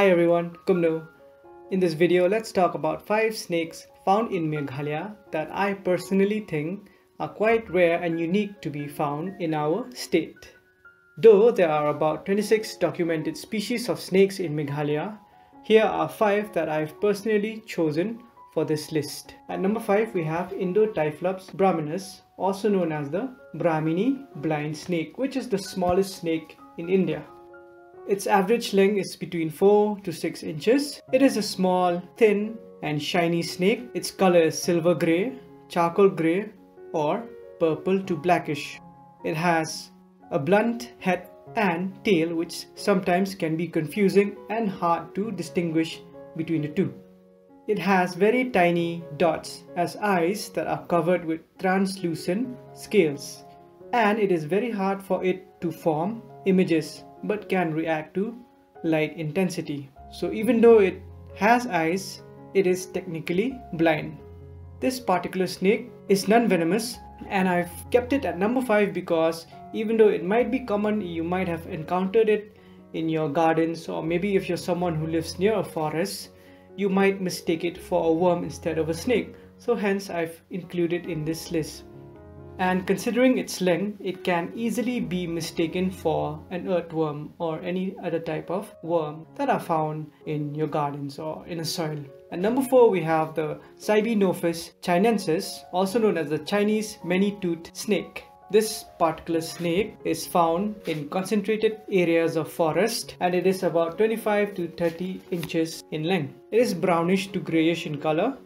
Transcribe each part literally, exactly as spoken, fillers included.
Hi everyone, Kumno. In this video, let's talk about five snakes found in Meghalaya that I personally think are quite rare and unique to be found in our state. Though there are about twenty-six documented species of snakes in Meghalaya, here are five that I've personally chosen for this list. At number five, we have Indotyphlops braminus, also known as the Brahminy blind snake, which is the smallest snake in India. Its average length is between four to six inches. It is a small, thin and shiny snake. Its color is silver grey, charcoal grey or purple to blackish. It has a blunt head and tail, which sometimes can be confusing and hard to distinguish between the two. It has very tiny dots as eyes that are covered with translucent scales, and it is very hard for it to form images but can react to light intensity. So even though it has eyes, it is technically blind. This particular snake is non-venomous, and I've kept it at number five because even though it might be common, you might have encountered it in your gardens, or maybe if you're someone who lives near a forest, you might mistake it for a worm instead of a snake. So hence I've included in this list. And considering its length, it can easily be mistaken for an earthworm or any other type of worm that are found in your gardens or in a soil. At number four, we have the Sibynophis chinensis, also known as the Chinese many toothed snake. This particular snake is found in concentrated areas of forest, and it is about twenty-five to thirty inches in length. It is brownish to greyish in color.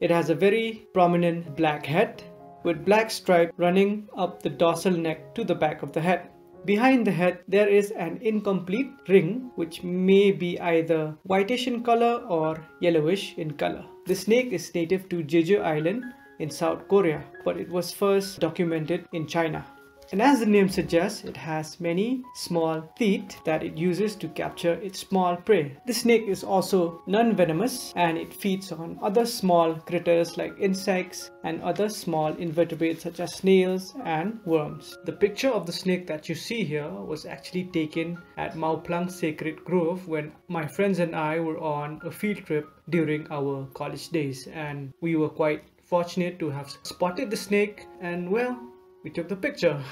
It has a very prominent black head, with black stripe running up the dorsal neck to the back of the head. Behind the head, there is an incomplete ring which may be either whitish in color or yellowish in color. The snake is native to Jeju Island in South Korea, but it was first documented in China. And as the name suggests, it has many small teeth that it uses to capture its small prey. The snake is also non-venomous, and it feeds on other small critters like insects and other small invertebrates such as snails and worms. The picture of the snake that you see here was actually taken at Mau Plang Sacred Grove when my friends and I were on a field trip during our college days, and we were quite fortunate to have spotted the snake, and well, we took the picture.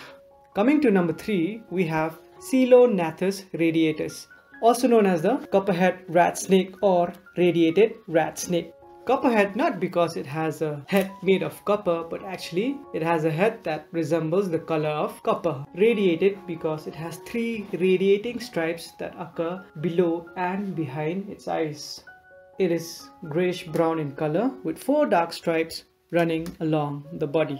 Coming to number three, we have Coelognathus radiatus, also known as the Copperhead Rat Snake or Radiated Rat Snake. Copperhead, not because it has a head made of copper, but actually it has a head that resembles the color of copper. Radiated because it has three radiating stripes that occur below and behind its eyes. It is grayish brown in color with four dark stripes running along the body.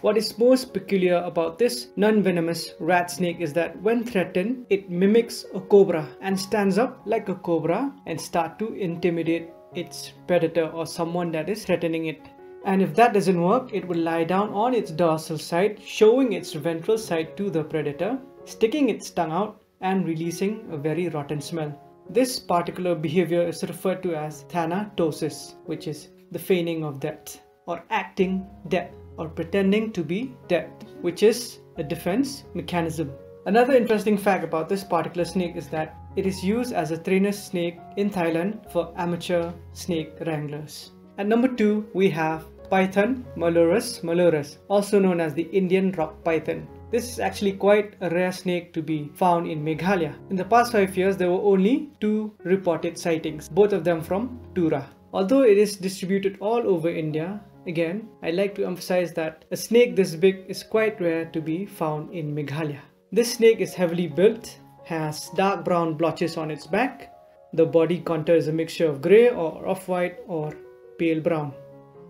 What is most peculiar about this non-venomous rat snake is that when threatened, it mimics a cobra and stands up like a cobra and starts to intimidate its predator or someone that is threatening it. And if that doesn't work, it will lie down on its dorsal side, showing its ventral side to the predator, sticking its tongue out and releasing a very rotten smell. This particular behavior is referred to as thanatosis, which is the feigning of death or acting death, or pretending to be dead, which is a defense mechanism. Another interesting fact about this particular snake is that it is used as a trainer snake in Thailand for amateur snake wranglers. At number two, we have Python malurus malurus, also known as the Indian rock python. This is actually quite a rare snake to be found in Meghalaya. In the past five years, there were only two reported sightings, both of them from Tura. Although it is distributed all over India, again, I'd like to emphasize that a snake this big is quite rare to be found in Meghalaya. This snake is heavily built, has dark brown blotches on its back. The body contour is a mixture of grey or off-white or pale brown.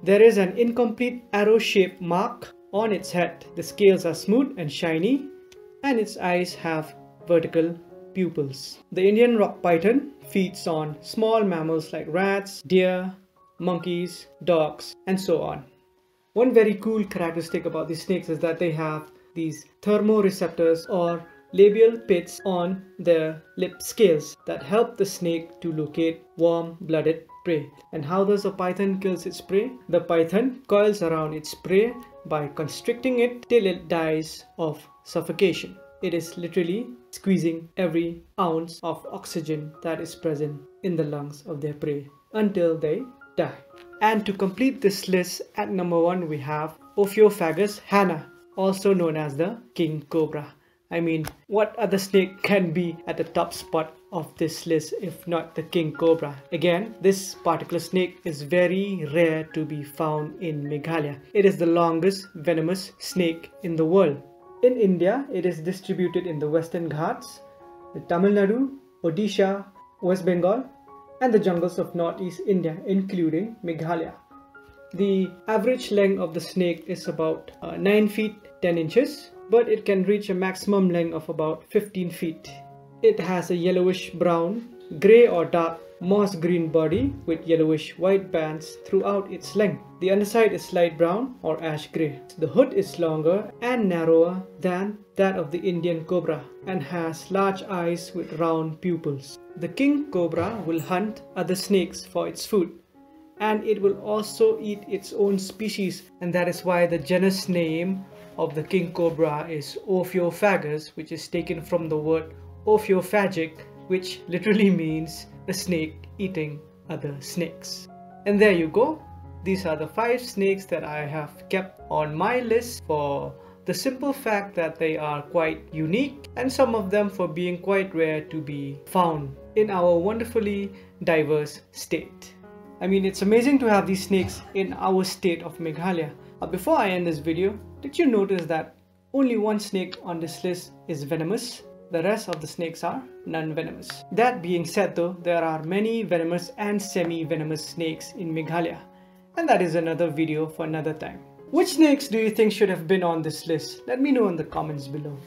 There is an incomplete arrow-shaped mark on its head. The scales are smooth and shiny, and its eyes have vertical pupils. The Indian rock python feeds on small mammals like rats, deer, monkeys, dogs, and so on. One very cool characteristic about these snakes is that they have these thermoreceptors or labial pits on their lip scales that help the snake to locate warm-blooded prey. And how does a python kills its prey? The python coils around its prey by constricting it till it dies of suffocation. It is literally squeezing every ounce of oxygen that is present in the lungs of their prey until they die. And to complete this list, at number one we have Ophiophagus hannah, also known as the King Cobra. I mean, what other snake can be at the top spot of this list if not the King Cobra? Again, this particular snake is very rare to be found in Meghalaya. It is the longest venomous snake in the world. In India, it is distributed in the Western Ghats, the Tamil Nadu, Odisha, West Bengal, and the jungles of Northeast India, including Meghalaya. The average length of the snake is about uh, nine feet ten inches, but it can reach a maximum length of about fifteen feet. It has a yellowish brown, grey or dark moss green body with yellowish white bands throughout its length. The underside is light brown or ash grey. The hood is longer and narrower than that of the Indian cobra and has large eyes with round pupils. The King Cobra will hunt other snakes for its food, and it will also eat its own species, and that is why the genus name of the King Cobra is Ophiophagus, which is taken from the word Ophiophagic, which literally means a snake eating other snakes. And there you go. These are the five snakes that I have kept on my list for the simple fact that they are quite unique, and some of them for being quite rare to be found in our wonderfully diverse state. I mean, it's amazing to have these snakes in our state of Meghalaya. But before I end this video, did you notice that only one snake on this list is venomous? The rest of the snakes are non-venomous. That being said though, there are many venomous and semi-venomous snakes in Meghalaya. And that is another video for another time. Which snakes do you think should have been on this list? Let me know in the comments below.